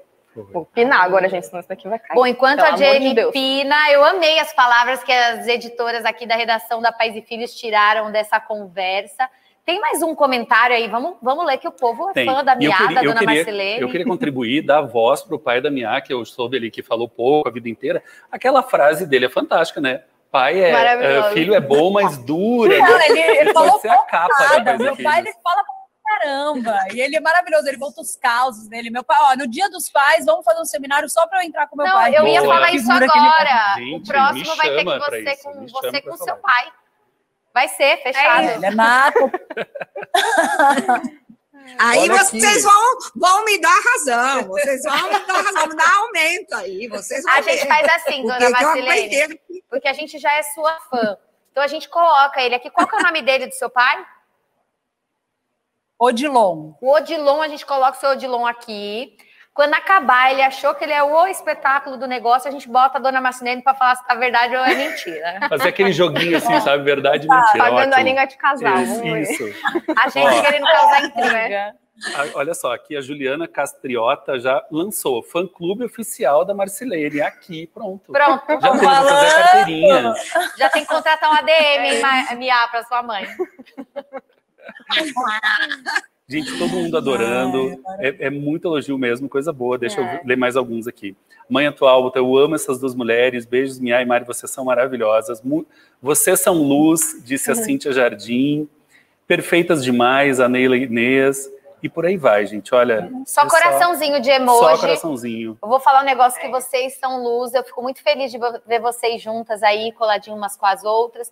Vou pinar agora, gente, senão isso daqui vai cair. Bom, enquanto a Jenny pina, eu amei as palavras que as editoras aqui da redação da Pais e Filhos tiraram dessa conversa. Tem mais um comentário aí, vamos ler, que o povo é fã da Miá, da dona Marcileni. Eu queria contribuir, dar voz para o pai da Miá, que eu soube ali que falou pouco a vida inteira. Aquela frase dele é fantástica, né? Pai filho é bom, mas dura. Cara, ele falou ser a capa da Meu pai, ele fala pra caramba. E ele é maravilhoso, ele conta os causos dele. Meu pai, ó, no dia dos pais, vamos fazer um seminário só pra eu entrar com meu pai. Não, eu ia falar isso agora. Gente, o próximo vai ter que você com seu pai. Vai ser, fechado. Ele é mato. Aí vocês vão me dar razão. Vocês vão me dar razão. Dá aumento aí. Vocês vão ver. A gente faz assim, dona Marcileni, porque a gente já é sua fã. Então a gente coloca ele aqui. Qual que é o nome dele, do seu pai? Odilon. O Odilon, a gente coloca o seu Odilon aqui. Quando acabar, ele achou que ele é o espetáculo do negócio, a gente bota a dona Marcileni para falar se a verdade ou é mentira. Fazer aquele joguinho assim, sabe? Verdade e mentira. Pagando a língua de casal. Isso. A gente querendo causar intriga. Olha só, aqui a Juliana Castriota já lançou fã-clube oficial da Marcileni. Aqui, pronto. Pronto. Já tem que fazer a carteirinha. Já tem que contratar um ADM, Miá, para sua mãe. Gente, todo mundo adorando, é muito elogio mesmo, coisa boa. Deixa eu ler mais alguns aqui. Mãe atual, eu amo essas duas mulheres, beijos, Miá e Mari, vocês são maravilhosas. Vocês são luz, disse a Cíntia Jardim, perfeitas demais, a Neila Inês, e por aí vai, gente, olha. Só coraçãozinho de emoji. Só coraçãozinho. Eu vou falar um negócio que vocês são luz, eu fico muito feliz de ver vocês juntas aí, coladinho umas com as outras.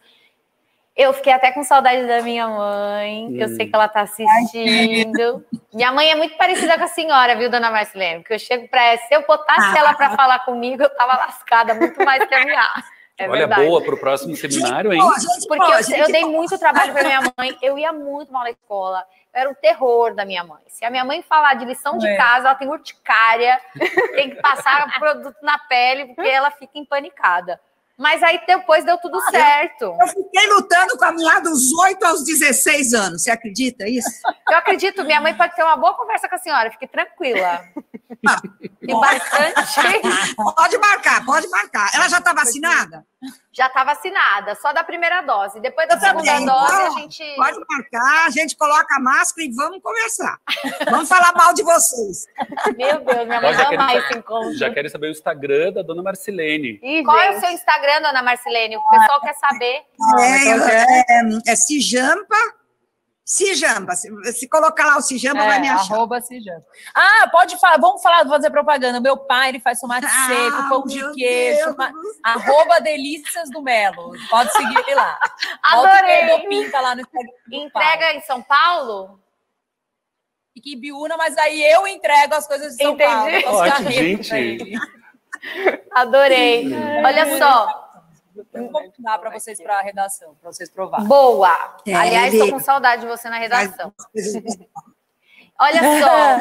Eu fiquei até com saudade da minha mãe, que eu sei que ela tá assistindo. Minha mãe é muito parecida com a senhora, viu, dona Marcileni? Porque eu chego pra ela, se eu botasse ela pra falar comigo, eu tava lascada, muito mais que a minha. É Olha, verdade. Boa pro próximo seminário, hein? Porque eu dei muito trabalho pra minha mãe, eu ia muito mal na escola. Eu era o terror da minha mãe. Se a minha mãe falar de lição de casa, ela tem urticária, tem que passar produto na pele, porque ela fica empanicada. Mas aí depois deu tudo certo. Eu fiquei lutando com a Miá dos 8 aos 16 anos. Você acredita nisso? Eu acredito. Minha mãe pode ter uma boa conversa com a senhora. Fique tranquila. E bastante... Pode marcar. Ela já está vacinada? Já está vacinada. Só da primeira dose. Depois da segunda dose, a gente... Pode marcar. A gente coloca a máscara e vamos conversar. Vamos falar mal de vocês. Meu Deus, minha mãe ama esse encontro. Já quero saber o Instagram da dona Marcileni. Qual é o seu Instagram? Dona Marcileni, o pessoal quer saber. É Cijamba. Se colocar lá o Cijamba, vai me achar. @Cijamba. Ah, pode falar, vamos falar, vou fazer propaganda. Meu pai, ele faz tomate seco, pão de queijo. @Delícias do Melo. Pode seguir ele lá. Adorei. Pinta lá no Instagram. Entrega em São Paulo? Fica em Biúna, mas aí eu entrego as coisas de São Paulo. Ótimo, gente. Adorei. Olha só. Vou convidar para vocês para a redação, para vocês provarem. Boa! Aliás, estou com saudade de você na redação. Olha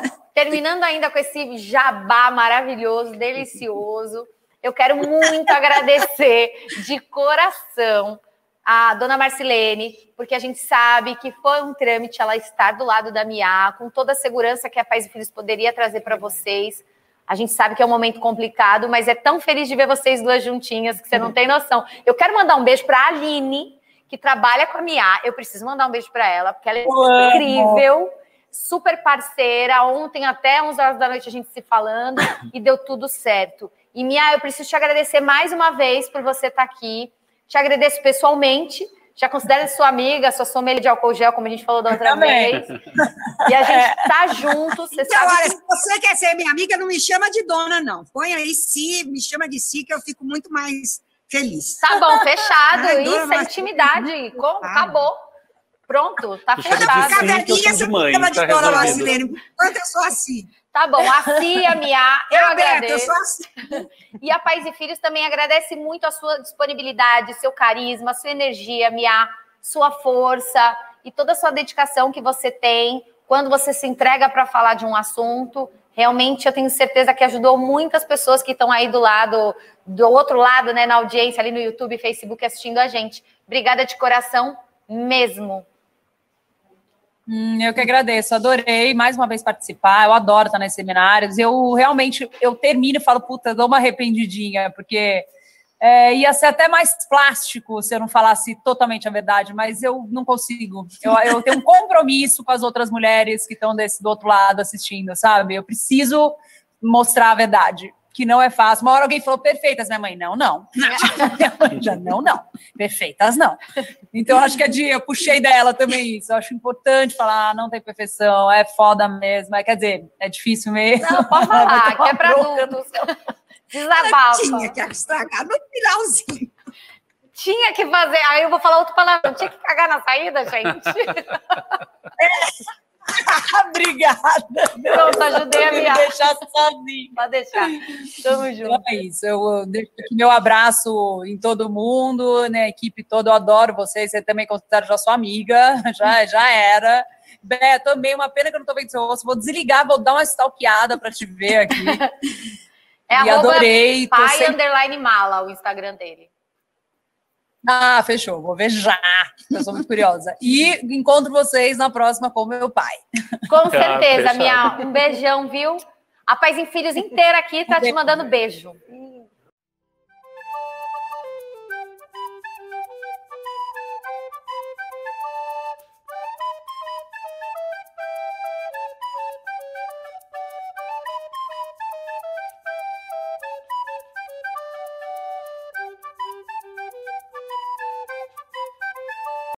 só, terminando ainda com esse jabá maravilhoso, delicioso, eu quero muito agradecer de coração a dona Marcileni, porque a gente sabe que foi um trâmite ela estar do lado da Miá, com toda a segurança que a Pais e Filhos poderia trazer para vocês. A gente sabe que é um momento complicado, mas é tão feliz de ver vocês duas juntinhas que você não tem noção. Eu quero mandar um beijo para a Aline, que trabalha com a Miá. Eu preciso mandar um beijo para ela, porque ela é incrível, super parceira. Ontem até 11 horas da noite a gente se falando e deu tudo certo. E Miá, eu preciso te agradecer mais uma vez por você estar aqui. Te agradeço pessoalmente, já considero sua amiga, sua sommelier de álcool gel, como a gente falou da outra vez. E a gente tá junto. Você então, sabe olha, que... se você quer ser minha amiga, não me chama de dona, não. Põe aí me chama de si, que eu fico muito mais feliz. Tá bom, fechado. Ai, isso, dona, intimidade. Como? Acabou. Pronto, tá fechado. Cada dia você me chama de dona brasileira. Enquanto eu sou assim. Tá bom, a Cia, a Miá, eu agradeço. E a Pais e Filhos também agradece muito a sua disponibilidade, seu carisma, sua energia, Miá, sua força e toda a sua dedicação que você tem quando você se entrega para falar de um assunto. Realmente, eu tenho certeza que ajudou muitas pessoas que estão aí do outro lado, né, na audiência, ali no YouTube, Facebook, assistindo a gente. Obrigada de coração mesmo. Eu que agradeço, adorei mais uma vez participar, eu adoro estar nos seminários, eu realmente, eu termino e falo, puta, dou uma arrependidinha, porque ia ser até mais plástico se eu não falasse totalmente a verdade, mas eu não consigo, eu tenho um compromisso com as outras mulheres que estão do outro lado assistindo, sabe, eu preciso mostrar a verdade, que não é fácil. Uma hora alguém falou, perfeitas, minha mãe, não. Minha mãe já, não. Perfeitas, não. Então, acho que eu puxei dela também isso. Eu acho importante falar, não tem perfeição, é foda mesmo. Quer dizer, é difícil mesmo. Não, pode falar, que é pra adultos. Desabafo. Tinha que estragar no finalzinho. Tinha que fazer, aí eu vou falar outro palavrão, tinha que cagar na saída, gente. Obrigada. Pronto, ajudei a Miá. Deixar sozinho. Pode deixar. Tamo junto. Então é isso. Eu deixo aqui meu abraço em todo mundo, né? Equipe toda, eu adoro vocês. Você também considero já sua amiga. Já era. Beto, também, uma pena que eu não tô vendo seu rosto. Vou desligar, vou dar uma stalkeada pra te ver aqui. E adorei. @pai_mala, o Instagram dele. Ah, fechou, vou ver já. Eu sou muito curiosa. E encontro vocês na próxima com meu pai. Com certeza, Miá. Um beijão, viu? A Pais e Filhos inteira aqui tá te mandando beijo.